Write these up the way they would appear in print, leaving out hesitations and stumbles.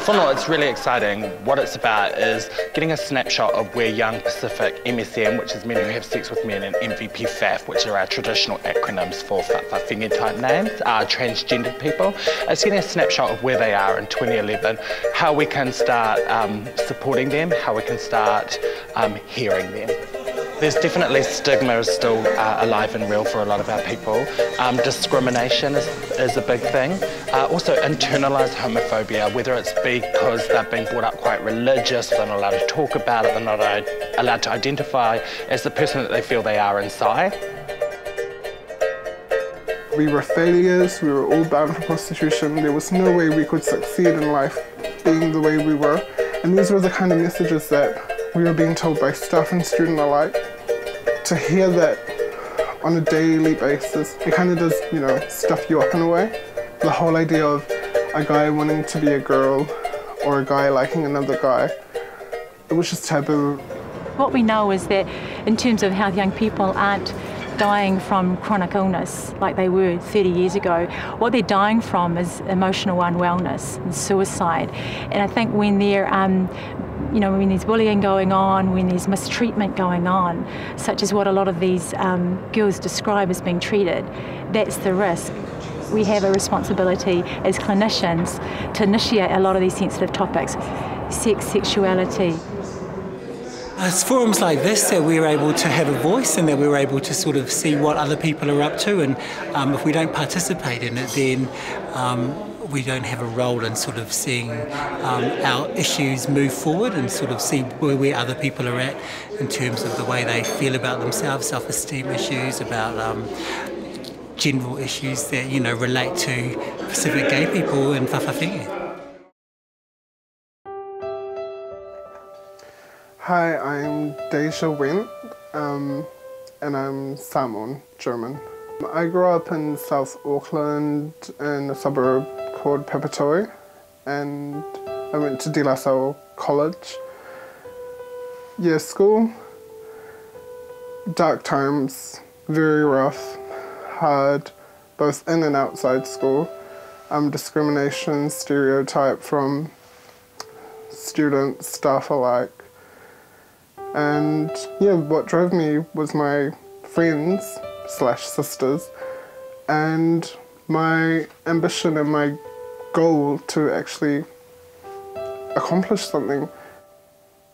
the funnel is really exciting. What it's about is getting a snapshot of where young Pacific MSM, which is men who have sex with men, and MVP FAF, which are our traditional acronyms for fa'afafine type names, are transgendered people. It's getting a snapshot of where they are in 2011, how we can start supporting them, how we can start hearing them. There's definitely stigma is still alive and real for a lot of our people. Discrimination is a big thing. Also internalised homophobia, whether it's because they've been brought up quite religious, they're not allowed to talk about it, they're not allowed to identify as the person that they feel they are inside. We were failures, we were all bound to prostitution, there was no way we could succeed in life being the way we were. And these were the kind of messages that we were being told by staff and student alike. To hear that on a daily basis, it kind of does, you know, stuff you up in a way. The whole idea of a guy wanting to be a girl or a guy liking another guy, it was just taboo. What we know is that in terms of how young people aren't dying from chronic illness like they were 30 years ago, what they're dying from is emotional unwellness and suicide. And I think when they're you know, when there's bullying going on, when there's mistreatment going on, such as what a lot of these girls describe as being treated, that's the risk. We have a responsibility as clinicians to initiate a lot of these sensitive topics, sex, sexuality. It's forums like this that we're able to have a voice and that we're able to sort of see what other people are up to, and if we don't participate in it, then we don't have a role in sort of seeing our issues move forward and sort of see where other people are at in terms of the way they feel about themselves, self-esteem issues, about general issues that, you know, relate to Pacific gay people and fa'afafine. Hi, I'm Deja Wend and I'm Samoan, German. I grew up in South Auckland in a suburb called Papatoi, and I went to De La Salle College. Yeah, school, dark times, very rough, hard, both in and outside school. Discrimination, stereotype from students, staff alike. And yeah, what drove me was my friends / sisters and my ambition and my goal to actually accomplish something.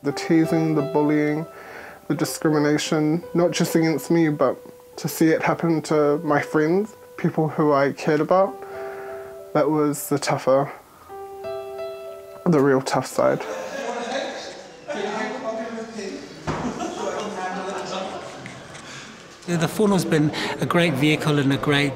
The teasing, the bullying, the discrimination, not just against me, but to see it happen to my friends, people who I cared about, that was the tougher, the real tough side. The whānau's been a great vehicle and a great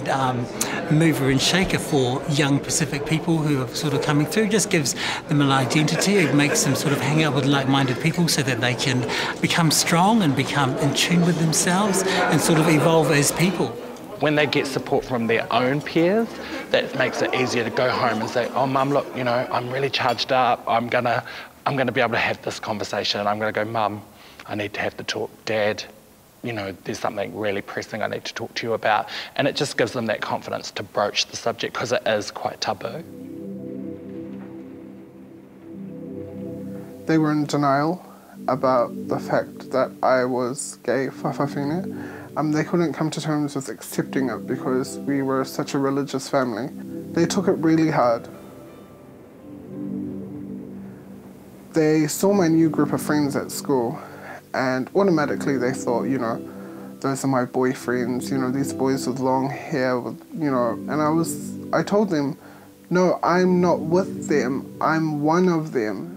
mover and shaker for young Pacific people who are sort of coming through. It just gives them an identity. It makes them sort of hang out with like-minded people so that they can become strong and become in tune with themselves and sort of evolve as people. When they get support from their own peers, that makes it easier to go home and say, oh, Mum, look, you know, I'm really charged up. I'm gonna be able to have this conversation. I'm gonna go, Mum, I need to have the talk. Dad, you know, there's something really pressing I need to talk to you about. And it just gives them that confidence to broach the subject because it is quite taboo. They were in denial about the fact that I was gay fa'afafine. They couldn't come to terms with accepting it because we were such a religious family. They took it really hard. They saw my new group of friends at school, and automatically they thought, you know, those are my boyfriends, you know, these boys with long hair, with, you know, and I told them, no, I'm not with them, I'm one of them.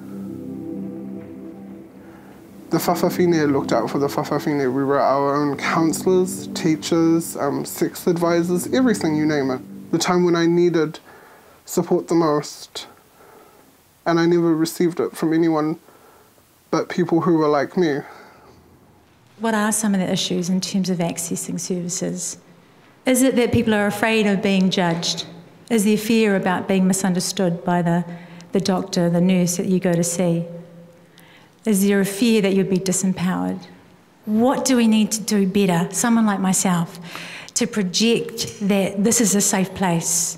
The fa'afafine looked out for the fa'afafine. We were our own counsellors, teachers, sex advisors, everything, you name it. The time when I needed support the most, and I never received it from anyone but people who were like me. What are some of the issues in terms of accessing services? Is it that people are afraid of being judged? Is there fear about being misunderstood by the doctor, the nurse that you go to see? Is there a fear that you'd be disempowered? What do we need to do better, someone like myself, to project that this is a safe place?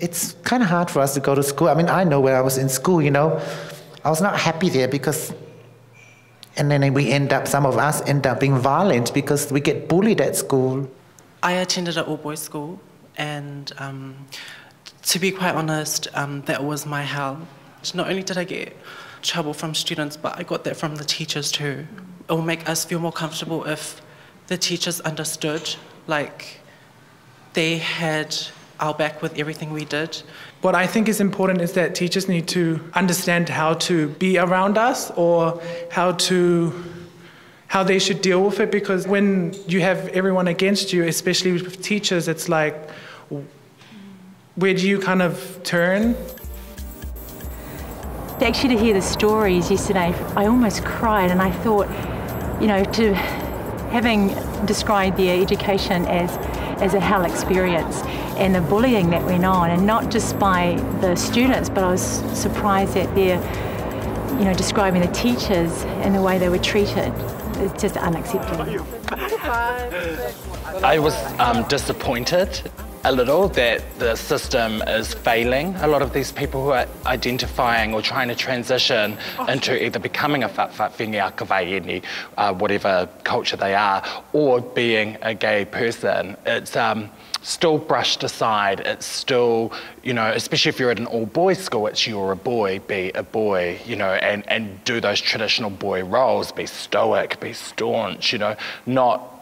it's kind of hard for us to go to school. I mean, I know where I was in school, you know, I was not happy there because, and then we end up, some of us end up being violent because we get bullied at school. I attended an all-boys school, and to be quite honest, that was my hell. Not only did I get trouble from students, but I got that from the teachers too. It will make us feel more comfortable if the teachers understood, like they had our back with everything we did. What I think is important is that teachers need to understand how to be around us, or how they should deal with it, because when you have everyone against you, especially with teachers, it's like, where do you kind of turn? Actually, to hear the stories yesterday, I almost cried, and I thought, you know, to having described their education as a hell experience and the bullying that went on, and not just by the students, but I was surprised that they're, you know, describing the teachers and the way they were treated. It's just unacceptable. I was disappointed a little that the system is failing a lot of these people who are identifying or trying to transition into either becoming a fa'afafine, akava'ine, whatever culture they are, or being a gay person. It's still brushed aside. It's still, you know, especially if you're at an all-boys school, it's you're a boy, be a boy, you know, and do those traditional boy roles, be stoic, be staunch, you know, not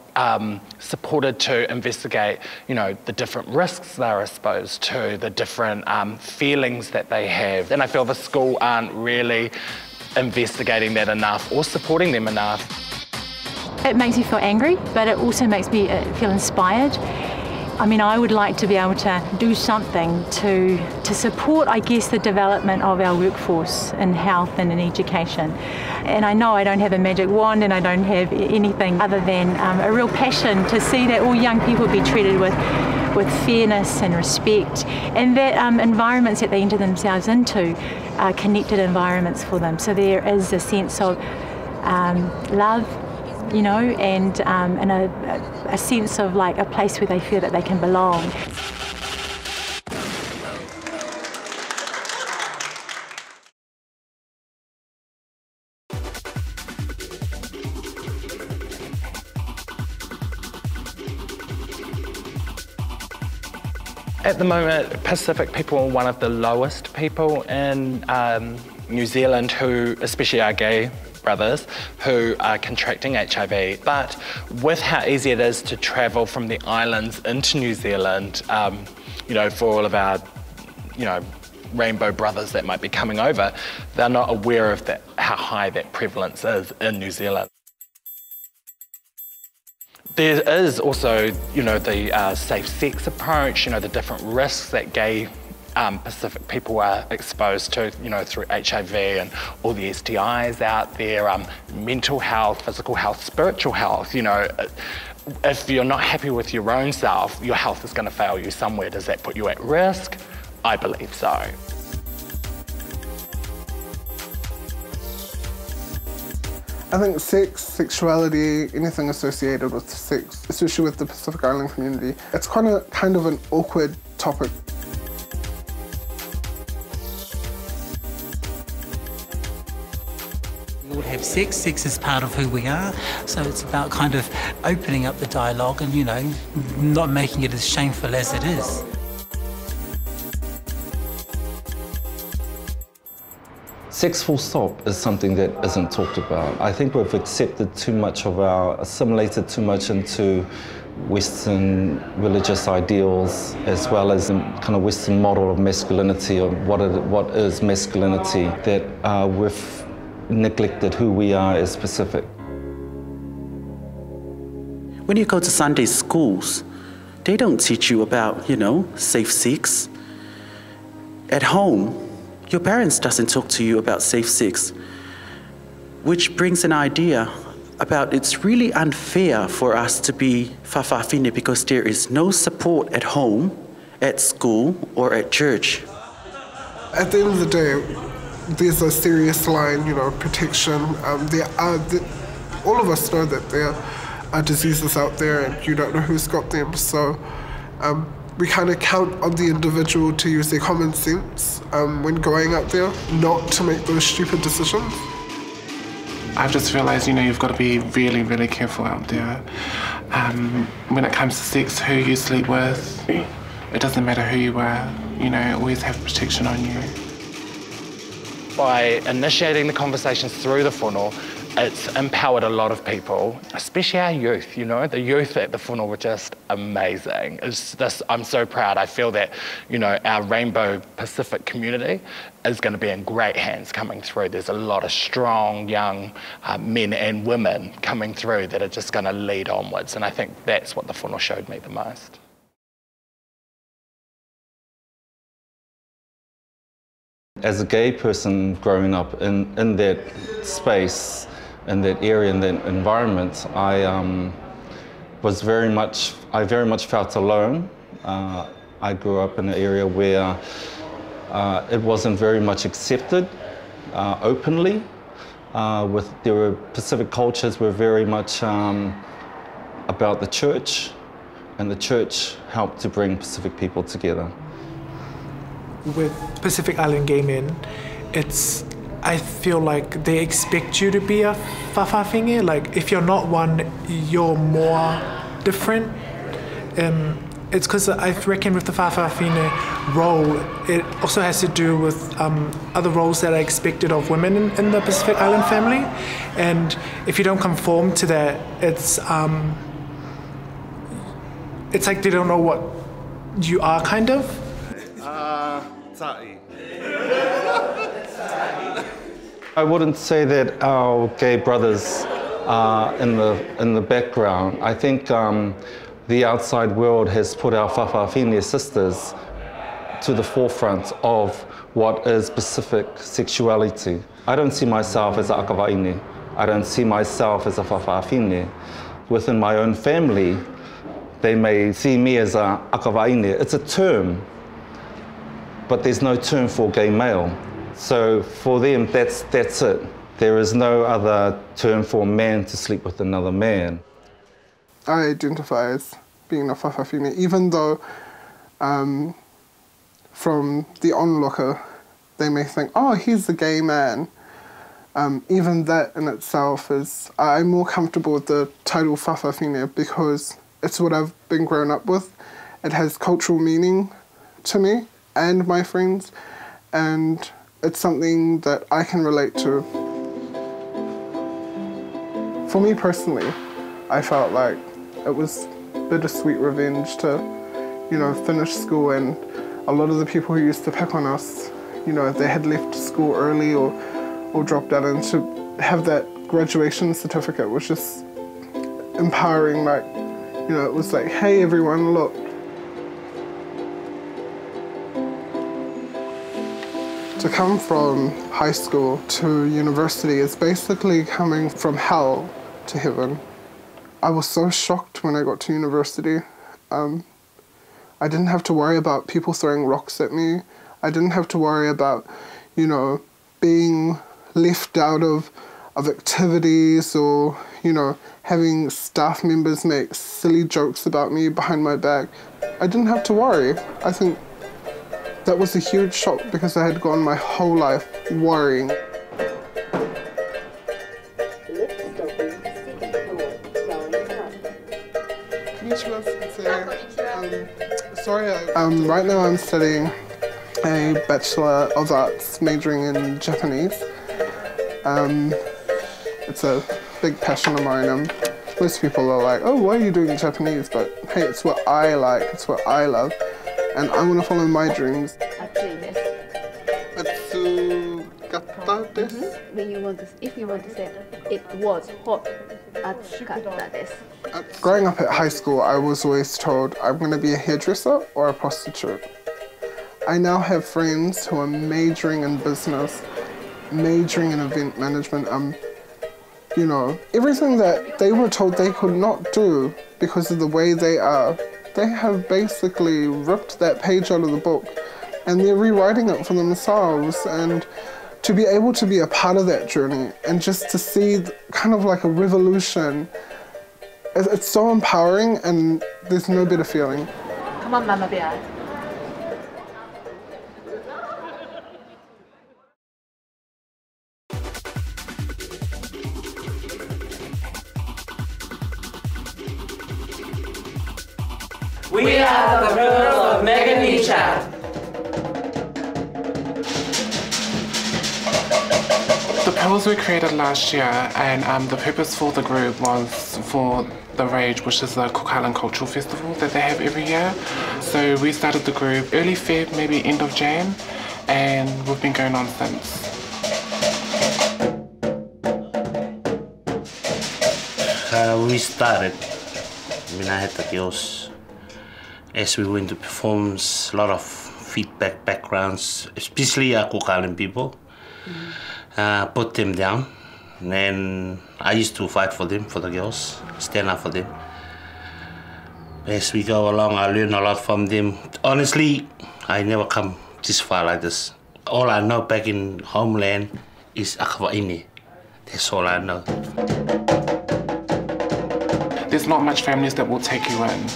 supported to investigate, you know, the different risks they're exposed to, the different feelings that they have. And I feel the school aren't really investigating that enough or supporting them enough. It makes me feel angry, but it also makes me feel inspired. I mean, I would like to be able to do something to support, I guess, the development of our workforce in health and in education. And I know I don't have a magic wand, and I don't have anything other than a real passion to see that all young people be treated with fairness and respect, and that environments that they enter themselves into are connected environments for them. So there is a sense of love, you know, and a sense of like a place where they feel that they can belong. At the moment, Pacific people are one of the lowest people in New Zealand who, especially our gay brothers, who are contracting HIV. But with how easy it is to travel from the islands into New Zealand, you know, for all of our, you know, rainbow brothers that might be coming over, they're not aware of that, how high that prevalence is in New Zealand. There is also, you know, the safe sex approach, you know, the different risks that gay Pacific people are exposed to, you know, through HIV and all the STIs out there, mental health, physical health, spiritual health. You know, if you're not happy with your own self, your health is going to fail you somewhere. Does that put you at risk? I believe so. I think sex, sexuality, anything associated with sex, especially with the Pacific Island community, it's kind of an awkward topic. Have sex. Sex is part of who we are, so it's about kind of opening up the dialogue and, you know, not making it as shameful as it is. Sex full stop is something that isn't talked about. I think we've accepted too much of our, assimilated too much into Western religious ideals, as well as a kind of Western model of masculinity, of what is masculinity, that we've neglected who we are as Pacific. When you go to Sunday schools, they don't teach you about, you know, safe sex. At home, your parents doesn't talk to you about safe sex, which brings an idea about it's really unfair for us to be fa'afafine because there is no support at home, at school, or at church. At the end of the day, there's a serious line, you know, protection. All of us know that there are diseases out there and you don't know who's got them. So we kind of count on the individual to use their common sense when going out there, not to make those stupid decisions. I've just realised, you know, you've got to be really, really careful out there. When it comes to sex, who you sleep with, it doesn't matter who you are, you know, always have protection on you. By initiating the conversations through the funnel, it's empowered a lot of people, especially our youth, you know. The youth at the funnel were just amazing. It's this, I'm so proud. I feel that, you know, our Rainbow Pacific community is going to be in great hands coming through. There's a lot of strong, young men and women coming through that are just going to lead onwards. And I think that's what the funnel showed me the most. As a gay person growing up in that space, in that area, in that environment, I very much felt alone. I grew up in an area where it wasn't very much accepted openly. Pacific cultures were very much about the church, and the church helped to bring Pacific people together. With Pacific Island gay men, it's, I feel like they expect you to be a fa'afafine. Like, if you're not one, you're more different. It's because I reckon with the fa'afafine role, it also has to do with other roles that are expected of women in the Pacific Island family. And if you don't conform to that, it's like they don't know what you are, kind of. I wouldn't say that our gay brothers are in the background. I think the outside world has put our fa'afafine sisters to the forefront of what is Pacific sexuality. I don't see myself as a akava'ine. I don't see myself as a fa'afafine. Within my own family, they may see me as a akava'ine. It's a term, but there's no term for gay male. So for them, that's it. There is no other term for a man to sleep with another man. I identify as being a fa'afafine, even though from the onlooker, they may think, oh, he's a gay man. Even that in itself is, I'm more comfortable with the title fa'afafine because it's what I've been grown up with. It has cultural meaning to me and my friends, and it's something that I can relate to. For me personally, I felt like it was bittersweet revenge to, you know, finish school, and a lot of the people who used to pick on us, you know, they had left school early or dropped out, and to have that graduation certificate was just empowering. Like, you know, it was like, hey everyone, look, to come from high school to university is basically coming from hell to heaven. I was so shocked when I got to university. I didn't have to worry about people throwing rocks at me. I didn't have to worry about, you know, being left out of activities, or, you know, having staff members make silly jokes about me behind my back. I didn't have to worry. I think that was a huge shock because I had gone my whole life worrying. Right now I'm studying a Bachelor of Arts majoring in Japanese. It's a big passion of mine. Most people are like, oh, why are you doing Japanese? But hey, it's what I like, it's what I love. And I want to follow my dreams. When you want to, if you want to say it was hot. Growing up at high school, I was always told I'm going to be a hairdresser or a prostitute. I now have friends who are majoring in business, majoring in event management. You know, everything that they were told they could not do because of the way they are. They have basically ripped that page out of the book and they're rewriting it for themselves, and to be able to be a part of that journey and just to see kind of like a revolution, it's so empowering, and there's no better feeling. Come on, Mama Bear. We are the Pearls of Megan Neachat. The Pearls were created last year, and the purpose for the group was for The Rage, which is the Cook Island Cultural Festival that they have every year. So we started the group early Feb, maybe end of Jan, and we've been going on since. We started Minahetakios. As we went to performs, a lot of feedback backgrounds, especially Akwokalem people, put them down. And then I used to fight for them, for the girls, stand up for them. As we go along, I learn a lot from them. Honestly, I never come this far like this. All I know back in homeland is akava'ine. That's all I know. There's not much families that will take you in.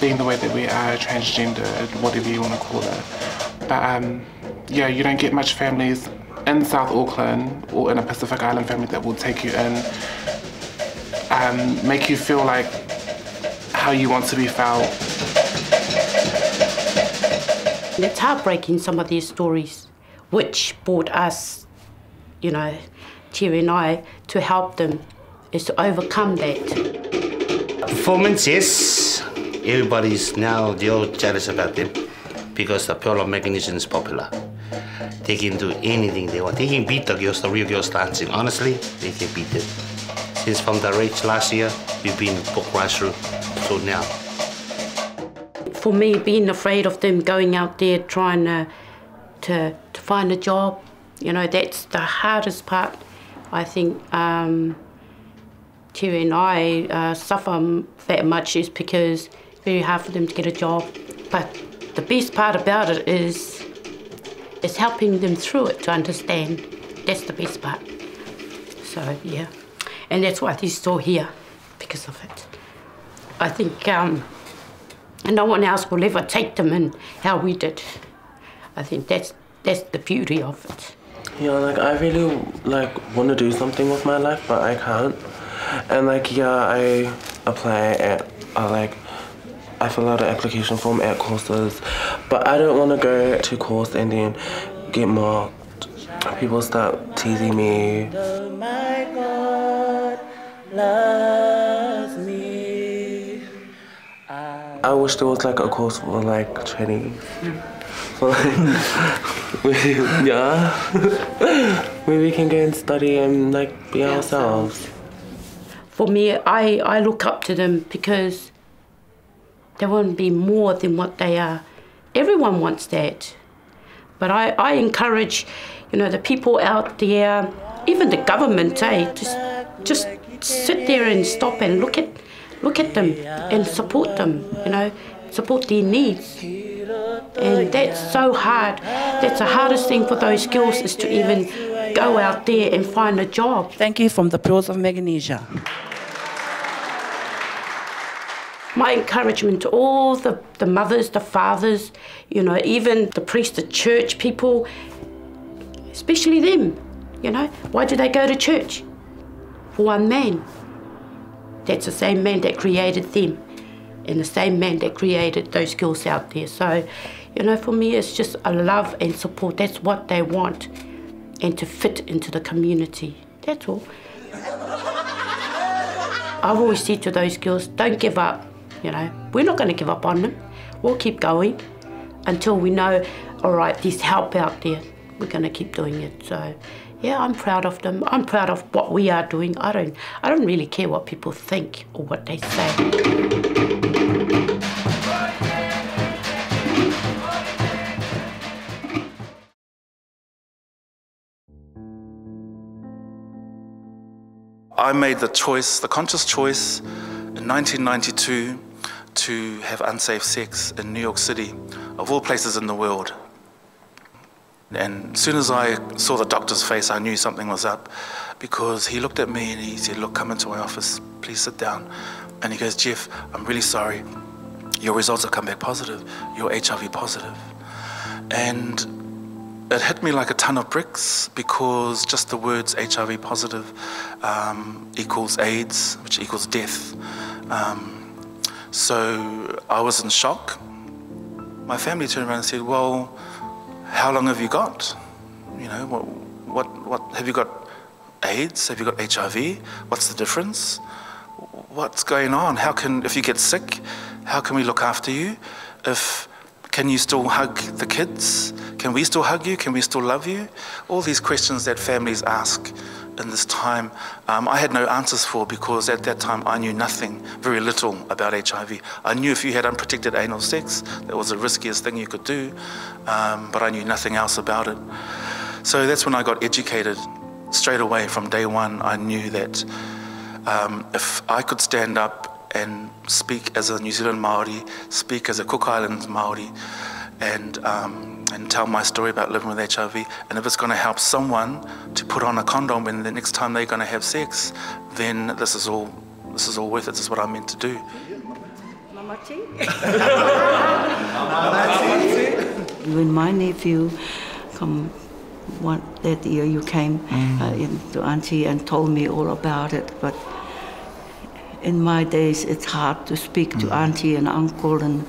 Being the way that we are, transgendered, whatever you want to call it. But yeah, you don't get much families in South Auckland or in a Pacific Island family that will take you in, make you feel like how you want to be felt. It's heartbreaking, some of these stories, which brought us, you know, Terry and I, to help them, is to overcome that. Performances. Everybody's now, they're all jealous about them because the Pearl of Megan Neachat is popular. They can do anything they want. They can beat the girls, the real girls dancing. Honestly, they can beat them. Since from The Rage last year, we've been booked right through to now. For me, being afraid of them going out there trying to find a job, you know, that's the hardest part. I think Terry and I suffer that much is because very hard for them to get a job, but the best part about it is helping them through it to understand. That's the best part. So yeah, and that's why they're still here, because of it. I think no one else will ever take them in how we did. I think that's the beauty of it. Yeah, like I really like want to do something with my life, but I can't. And like yeah, I apply at I fill out an application form at courses, but I don't want to go to course and then get mocked. People start teasing me. Oh, my God loves me. I wish there was like a course for like training. Yeah, where we can go and study and like be ourselves. For me, I look up to them because they want to be more than what they are. Everyone wants that. But I encourage, you know, the people out there, even the government, just sit there and stop and look at them and support them, you know, support their needs. And that's so hard. That's the hardest thing for those girls is to even go out there and find a job. Thank you from the Pearls of Megan Neachat. My encouragement to all the mothers, the fathers, you know, even the priests, the church people, especially them, you know. Why do they go to church? For one man. That's the same man that created them and the same man that created those girls out there. So, you know, for me, it's just a love and support. That's what they want, and to fit into the community. That's all. I've always said to those girls, don't give up. You know, we're not going to give up on them. We'll keep going until we know, all right, there's help out there. We're going to keep doing it. So, yeah, I'm proud of them. I'm proud of what we are doing. I don't really care what people think or what they say. I made the choice, the conscious choice, in 1992 to have unsafe sex in New York City, of all places in the world. And as soon as I saw the doctor's face, I knew something was up, because he looked at me and he said, look, come into my office, please sit down. And he goes, Jeff, I'm really sorry. your results have come back positive, you're HIV positive. And it hit me like a ton of bricks, because just the words HIV positive equals AIDS, which equals death. So I was in shock. My family turned around and said, well, how long have you got? You know, what have you got? AIDS? Have you got HIV? What's the difference? What's going on? How can, if you get sick, how can we look after you? Can you still hug the kids? Can we still hug you? Can we still love you? All these questions that families ask in this time, I had no answers for, because at that time I knew nothing, very little about HIV. I knew if you had unprotected anal sex, that was the riskiest thing you could do, but I knew nothing else about it. So that's when I got educated. Straight away from day one, I knew that if I could stand up and speak as a New Zealand Māori, speak as a Cook Islands Māori, and tell my story about living with HIV, and if it's going to help someone to put on a condom when the next time they're going to have sex, then this is all worth it. This is what I'm meant to do. When my nephew come that year, you came in to Auntie and told me all about it. But in my days, it's hard to speak to Auntie and Uncle and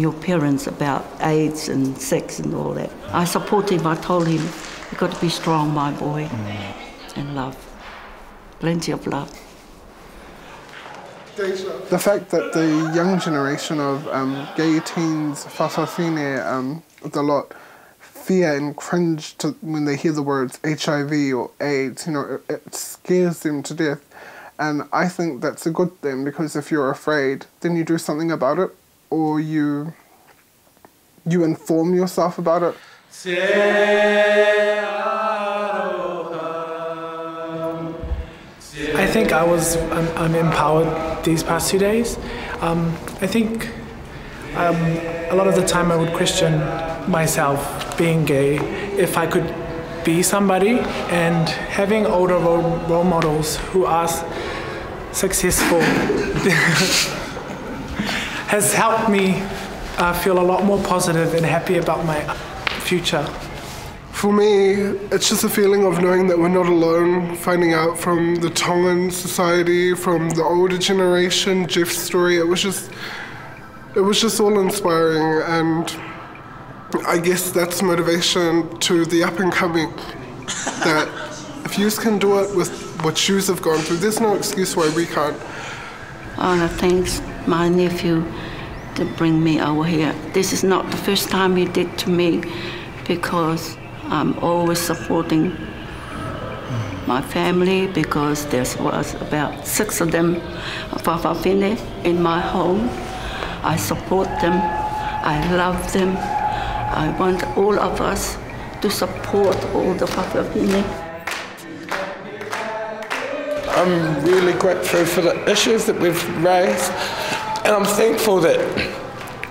your parents about AIDS and sex and all that. I support him. I told him, you've got to be strong, my boy, and love. Plenty of love. The fact that the young generation of gay teens, fa'afafine, is a lot fear and cringe when they hear the words HIV or AIDS. You know, it scares them to death. And I think that's a good thing, because if you're afraid, then you do something about it, or you inform yourself about it. I think I'm empowered these past 2 days. I think a lot of the time I would question myself being gay. If I could be somebody, and having older role models who are successful has helped me feel a lot more positive and happy about my future. For me, it's just a feeling of knowing that we're not alone, finding out from the Tongan society, from the older generation, Jeff's story. It was just all inspiring, and I guess that's motivation to the up-and-coming, that if yous can do it with what yous have gone through, there's no excuse why we can't. I want to thank my nephew to bring me over here. This is not the first time he did to me, because I'm always supporting my family, because there was about 6 of them, fa'afafine, in my home. I support them, I love them. I want all of us to support all the fa'afafine. I'm really grateful for the issues that we've raised, and I'm thankful that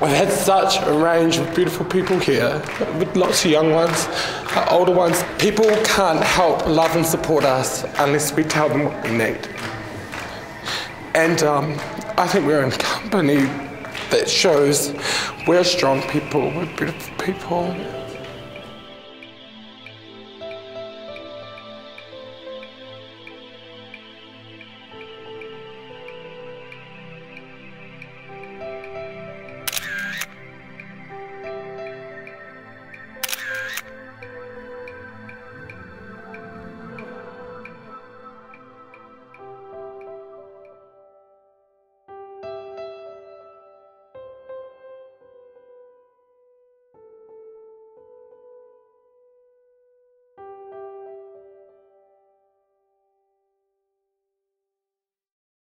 we've had such a range of beautiful people here, with lots of young ones, older ones. People can't help love and support us unless we tell them what we need. And I think we're in company that shows we're strong people, we're beautiful people.